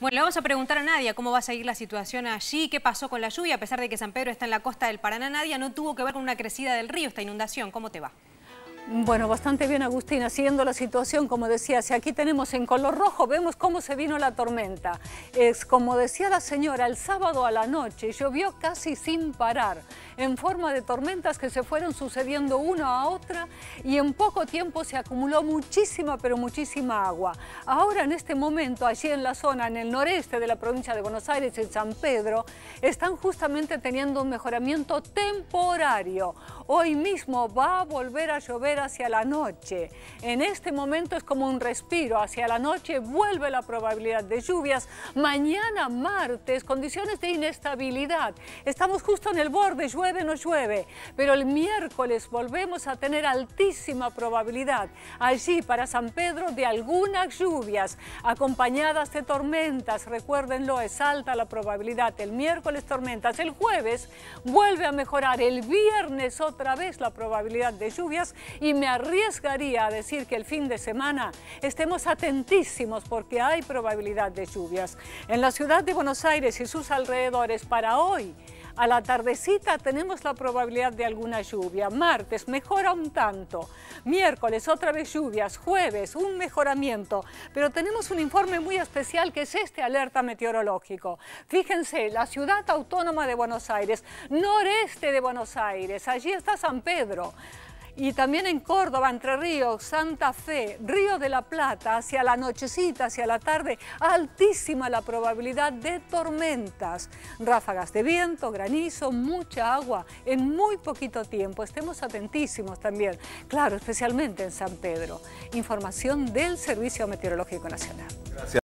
Bueno, le vamos a preguntar a Nadia cómo va a seguir la situación allí, qué pasó con la lluvia, a pesar de que San Pedro está en la costa del Paraná. Nadia, no tuvo que ver con una crecida del río esta inundación, ¿cómo te va? Bueno, bastante bien, Agustina, siguiendo la situación, como decías, si aquí tenemos en color rojo, vemos cómo se vino la tormenta. Es como decía la señora, el sábado a la noche llovió casi sin parar, en forma de tormentas que se fueron sucediendo una a otra y en poco tiempo se acumuló muchísima, pero muchísima agua. Ahora en este momento, allí en la zona, en el noreste de la provincia de Buenos Aires, en San Pedro, están justamente teniendo un mejoramiento temporario. Hoy mismo va a volver a llover hacia la noche. En este momento es como un respiro, hacia la noche vuelve la probabilidad de lluvias. Mañana martes, condiciones de inestabilidad. Estamos justo en el borde, llueve, no llueve, pero el miércoles volvemos a tener altísima probabilidad allí para San Pedro de algunas lluvias acompañadas de tormentas. Recuérdenlo, es alta la probabilidad. El miércoles tormentas, el jueves vuelve a mejorar, el viernes otra vez la probabilidad de lluvias. Y me arriesgaría a decir que el fin de semana estemos atentísimos porque hay probabilidad de lluvias. En la ciudad de Buenos Aires y sus alrededores para hoy, a la tardecita tenemos la probabilidad de alguna lluvia. Martes mejora un tanto, miércoles otra vez lluvias, jueves un mejoramiento. Pero tenemos un informe muy especial que es este alerta meteorológico. Fíjense, la Ciudad Autónoma de Buenos Aires, noreste de Buenos Aires, allí está San Pedro. Y también en Córdoba, Entre Ríos, Santa Fe, Río de la Plata, hacia la nochecita, hacia la tarde, altísima la probabilidad de tormentas. Ráfagas de viento, granizo, mucha agua en muy poquito tiempo. Estemos atentísimos también, claro, especialmente en San Pedro. Información del Servicio Meteorológico Nacional. Gracias.